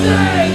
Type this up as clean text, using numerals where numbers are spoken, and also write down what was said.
Say